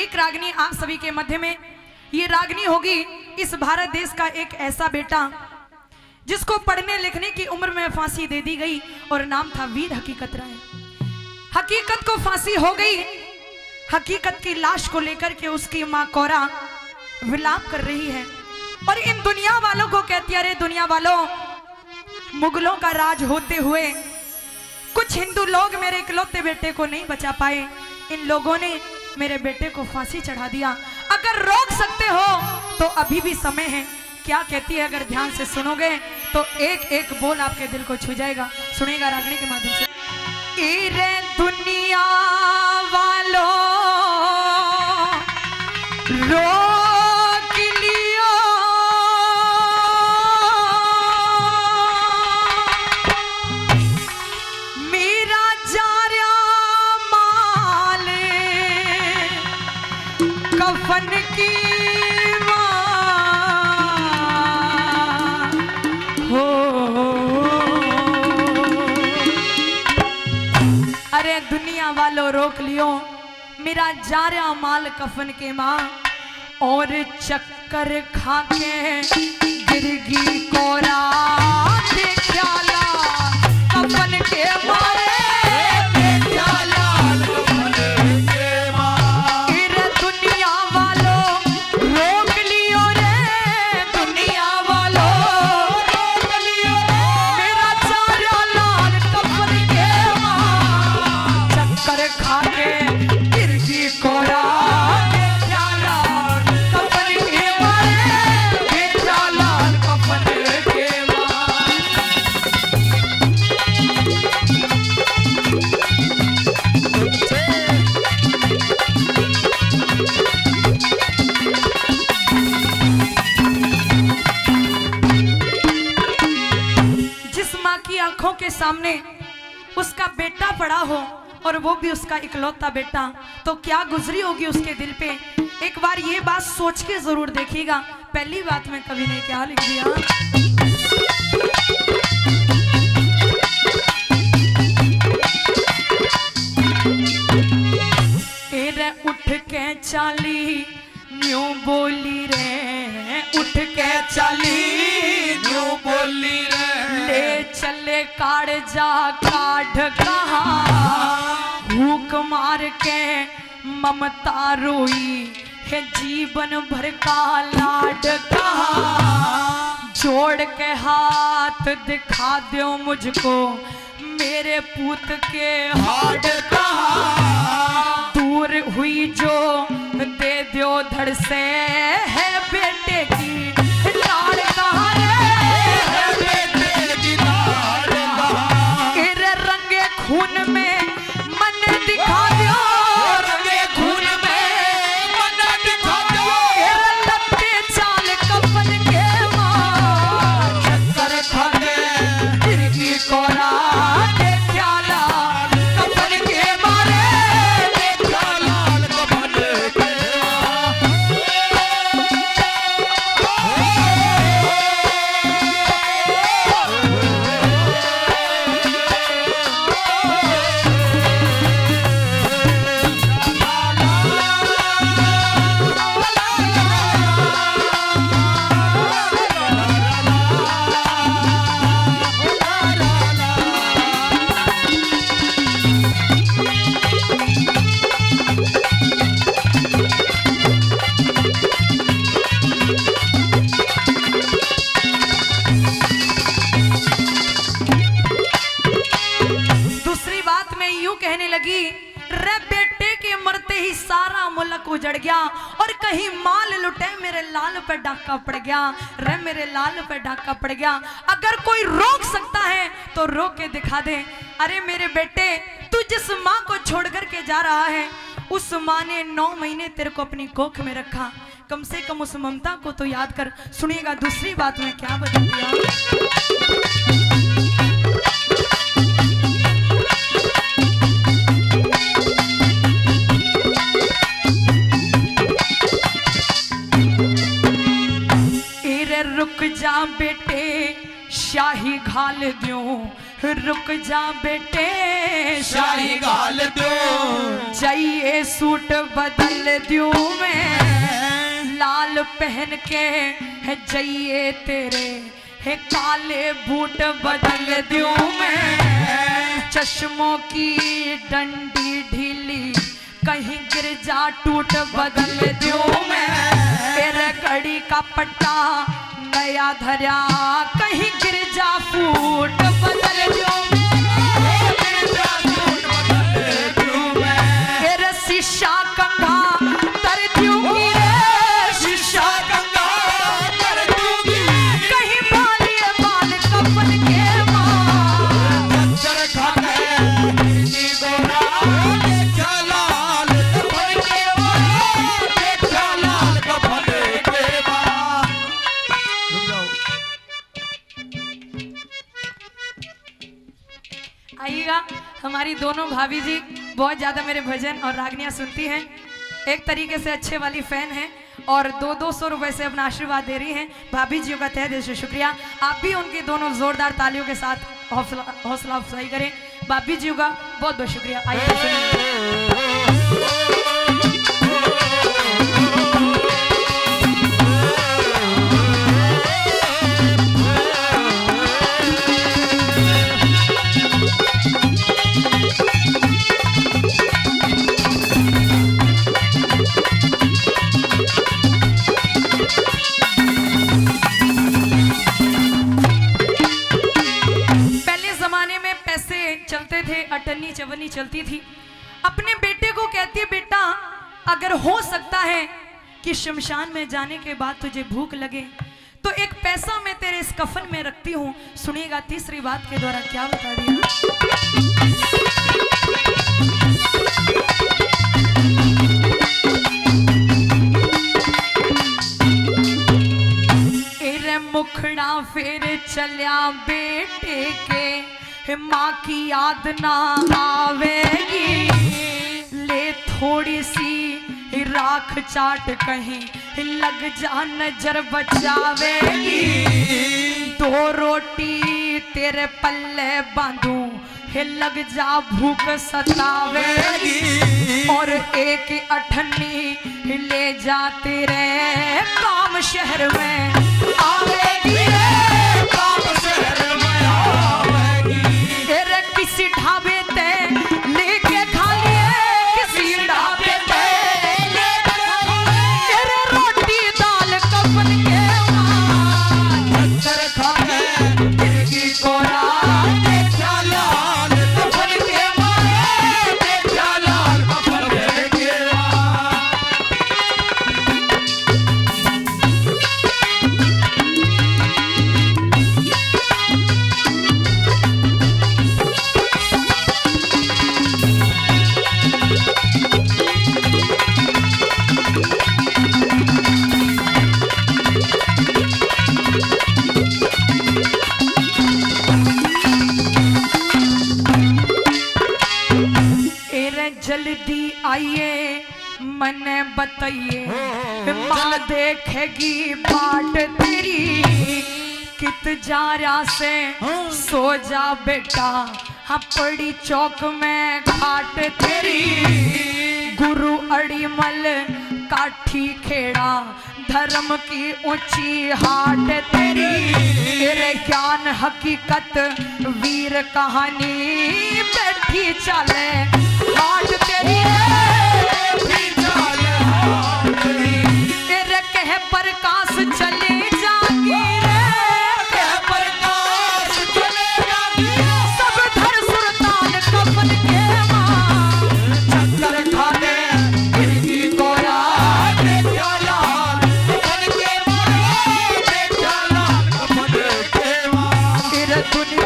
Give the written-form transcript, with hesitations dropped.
एक रागनी आप सभी के मध्य में, ये रागनी होगी इस भारत देश का एक ऐसा बेटा जिसको पढ़ने लिखने की उम्र में फांसी दे दी गई और नाम था वीर हकीकत राय। हकीकत को फांसी हो गई। हकीकत की लाश को लेकर के उसकी माँ कोरा विलाप कर रही है और इन दुनिया वालों को कहती है, अरे दुनिया वालों, मुगलों का राज होते हुए कुछ हिंदू लोग मेरे इकलौते बेटे को नहीं बचा पाए, इन लोगों ने मेरे बेटे को फांसी चढ़ा दिया। अगर रोक सकते हो तो अभी भी समय है। क्या कहती है, अगर ध्यान से सुनोगे तो एक एक बोल आपके दिल को छू जाएगा। सुनेगा रागने के माध्यम से। इरे दुनिया वालों रोक लियो, मेरा जारा माले कफन की दुनिया वालों रोक लियो, मेरा जारा माल कफन के माँ। और चक्कर खाके गिरगी कोरा देखला कफन के मारे सामने उसका बेटा पड़ा हो और वो भी उसका इकलौता बेटा, तो क्या गुजरी होगी उसके दिल पे। एक बार ये बात सोच के जरूर देखिएगा। पहली बात में कवि ने क्या लिख दिया। एरे उठ के चाली न्यू बोली रे, उठ के चाली न्यू बोली रे, चले काढ़ जा काढ़ कहा, भूख मार के ममता रोई है जीवन भर का लाड कहा। जोड़ के हाथ दिखा दो मुझको मेरे पूत के हाड कहा, दूर हुई जो दे दो धड़ से है बेटे की लाड़ कहा। उजड़ गया और कहीं माल लुटे, मेरे लाल पे डाका पड़ गया रे, मेरे लाल पे डाका पड़ गया। अगर कोई रोक सकता है तो रोक के दिखा दे। अरे मेरे बेटे, तू जिस माँ को छोड़ कर के जा रहा है, उस माँ ने 9 महीने तेरे को अपनी कोख में रखा, कम से कम उस ममता को तो याद कर। सुनिएगा दूसरी बात में क्या बता दिया। रुक जा बेटे शाही घाल दियो, रुक जा बेटे शाही गाल दो, चाहिए सूट बदल दूं मैं, लाल पहन के है चाहिए तेरे, है काले बूट बदल दूं मैं, चश्मों की डंडी ढीली कहीं गिर जा टूट बदल दूं मैं, तेरे घड़ी का पट्टा नया धरा कहीं गिर जा फूट बदल दूं मैं, तेरे शीशा कंघा तर दूंगी रे, शीशा कंघा तर दूंगी, कहीं बालिए बाल कपल के माँ आइएगा। हमारी दोनों भाभी जी बहुत ज़्यादा मेरे भजन और रागनियाँ सुनती हैं, एक तरीके से अच्छे वाली फ़ैन हैं और 200-200 रुपये से अपना आशीर्वाद दे रही हैं। भाभी जी का तहे दिल से शुक्रिया। आप भी उनकी दोनों ज़ोरदार तालियों के साथ हौसला अफजाई करें। भाभी जी का बहुत बहुत शुक्रिया। आइए चलते थे, अटन्नी चवन्नी चलती थी। अपने बेटे को कहती, बेटा अगर हो सकता है कि शमशान में जाने के बाद तुझे भूख लगे तो एक पैसा मैं तेरे इस कफन में रखती हूँ। सुनेगा तीसरी बात के द्वारा क्या बता दिया। मुखड़ा फिर चलिया बेटे के, माँ की याद ना आवेगी, ले थोड़ी सी राख चाट कहीं लग जा नजर बचावेगी, दो रोटी तेरे पल्ले बांधूं लग जा भूख सतावेगी, और एक अठन्नी ले जा तेरे काम शहर में आवेगी, काम शहर में आवेगी। किसी ढाबे ते लेके खा लिए, किसी ढाबे ते लेके खा लिए, तेरे रोटी दाल कफन के माँ खाए, तेरी कोरा देखा लाल कफन के माँ, देखा लाल कफन के माँ। जल्दी आइए मने बताइए, माँ देखेगी बाट तेरी, कित जा रहा से सो जा बेटा, हाँ पड़ी चौक में खाट तेरी, गुरु अड़ीमल काठी खेड़ा, धर्म की ऊंची हाट तेरी, तेरे ज्ञान हकीकत वीर कहानी, बैठी चले आज तेरी तेरे कह पर काश चले जागी रे, कह पर काश चले जागी, सब धर सुल्तान कफन के माँ, चक्कर खा ले इनकी कोरा देखा लाल कफन के माँ, देखा लाल कफन के माँ।